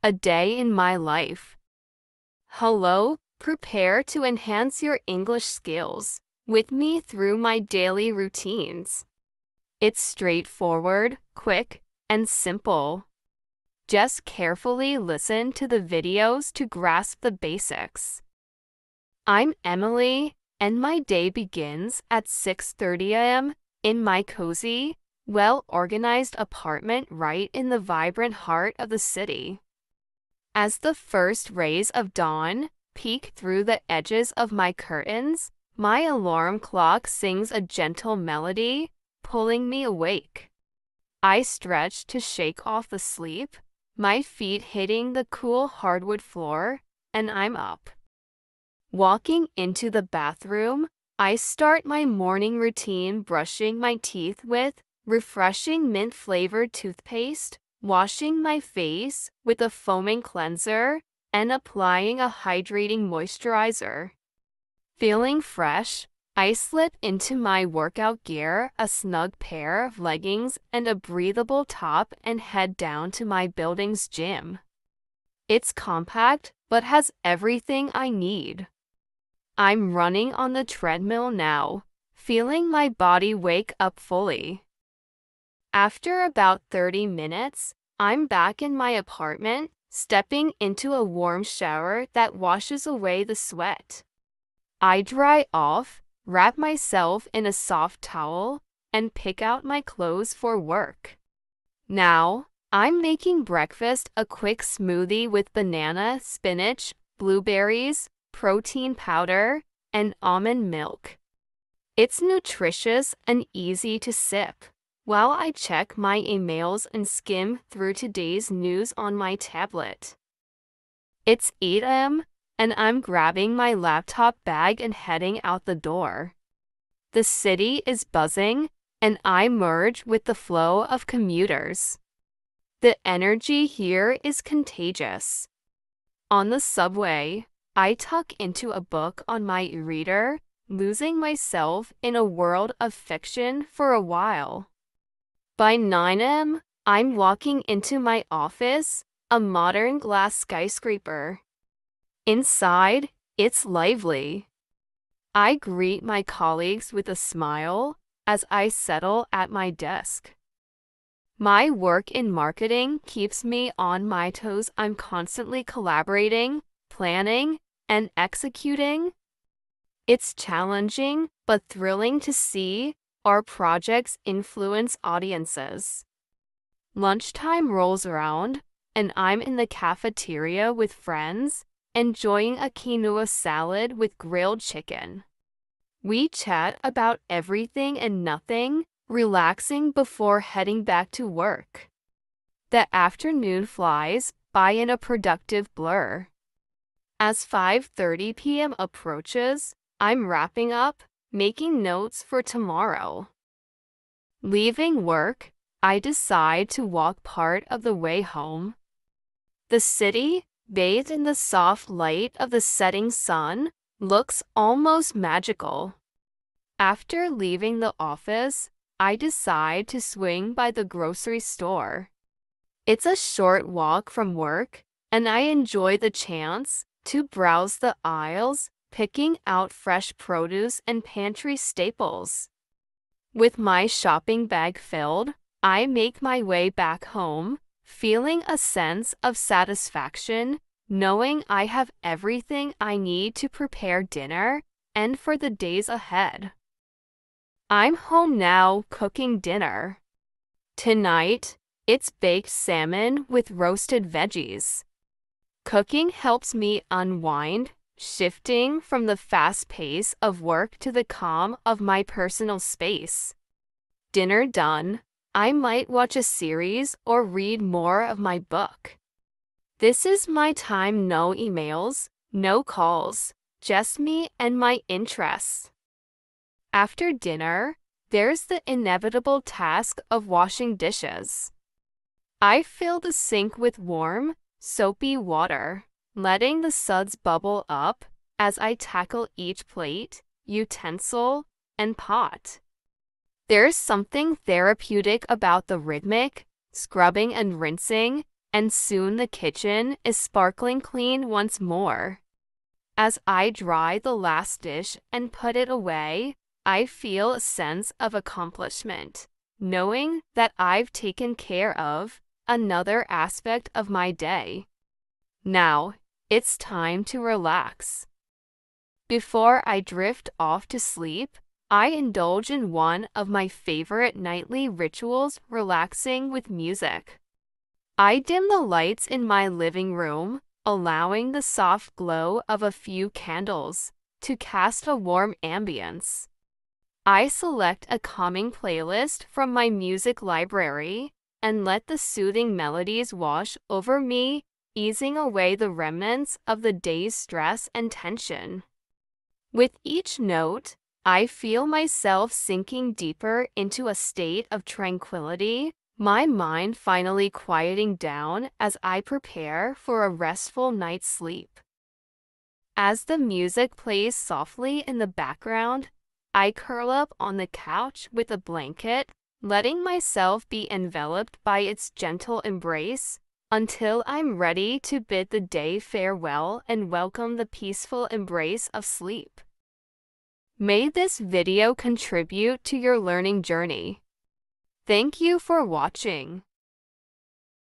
A day in my life. Hello, prepare to enhance your English skills with me through my daily routines. It's straightforward, quick, and simple. Just carefully listen to the videos to grasp the basics. I'm Emily, and my day begins at 6:30 a.m. in my cozy, well-organized apartment right in the vibrant heart of the city. As the first rays of dawn peek through the edges of my curtains, my alarm clock sings a gentle melody, pulling me awake. I stretch to shake off the sleep, my feet hitting the cool hardwood floor, and I'm up. Walking into the bathroom, I start my morning routine, brushing my teeth with refreshing mint-flavored toothpaste, washing my face with a foaming cleanser, and applying a hydrating moisturizer. Feeling fresh, I slip into my workout gear, a snug pair of leggings and a breathable top, and head down to my building's gym. It's compact, but has everything I need. I'm running on the treadmill now, feeling my body wake up fully. After about 30 minutes, I'm back in my apartment, stepping into a warm shower that washes away the sweat. I dry off, wrap myself in a soft towel, and pick out my clothes for work. Now, I'm making breakfast, a quick smoothie with banana, spinach, blueberries, protein powder, and almond milk. It's nutritious and easy to sip, while I check my emails and skim through today's news on my tablet. It's 8 a.m., and I'm grabbing my laptop bag and heading out the door. The city is buzzing, and I merge with the flow of commuters. The energy here is contagious. On the subway, I tuck into a book on my e-reader, losing myself in a world of fiction for a while. By 9 a.m., I'm walking into my office, a modern glass skyscraper. Inside, it's lively. I greet my colleagues with a smile as I settle at my desk. My work in marketing keeps me on my toes. I'm constantly collaborating, planning, and executing. It's challenging but thrilling to see our projects influence audiences. Lunchtime rolls around, and I'm in the cafeteria with friends, enjoying a quinoa salad with grilled chicken. We chat about everything and nothing, relaxing before heading back to work. The afternoon flies by in a productive blur. As 5:30 p.m. approaches, I'm wrapping up, making notes for tomorrow. Leaving work, I decide to walk part of the way home. The city, bathed in the soft light of the setting sun, looks almost magical. After leaving the office, I decide to swing by the grocery store. It's a short walk from work, and I enjoy the chance to browse the aisles, picking out fresh produce and pantry staples. With my shopping bag filled, I make my way back home, feeling a sense of satisfaction, knowing I have everything I need to prepare dinner and for the days ahead. I'm home now, cooking dinner. Tonight, it's baked salmon with roasted veggies. Cooking helps me unwind, shifting from the fast pace of work to the calm of my personal space. Dinner done, I might watch a series or read more of my book. This is my time, no emails, no calls, just me and my interests. After dinner, there's the inevitable task of washing dishes. I fill the sink with warm, soapy water, letting the suds bubble up as I tackle each plate, utensil, and pot. There's something therapeutic about the rhythmic scrubbing and rinsing and soon the kitchen is sparkling clean once more. As I dry the last dish and put it away, I feel a sense of accomplishment, knowing that I've taken care of another aspect of my day. Now, it's time to relax. Before I drift off to sleep, I indulge in one of my favorite nightly rituals: relaxing with music. I dim the lights in my living room, allowing the soft glow of a few candles to cast a warm ambience. I select a calming playlist from my music library and let the soothing melodies wash over me, easing away the remnants of the day's stress and tension. With each note, I feel myself sinking deeper into a state of tranquility, my mind finally quieting down as I prepare for a restful night's sleep. As the music plays softly in the background, I curl up on the couch with a blanket, letting myself be enveloped by its gentle embrace until I'm ready to bid the day farewell and welcome the peaceful embrace of sleep. May this video contribute to your learning journey. Thank you for watching.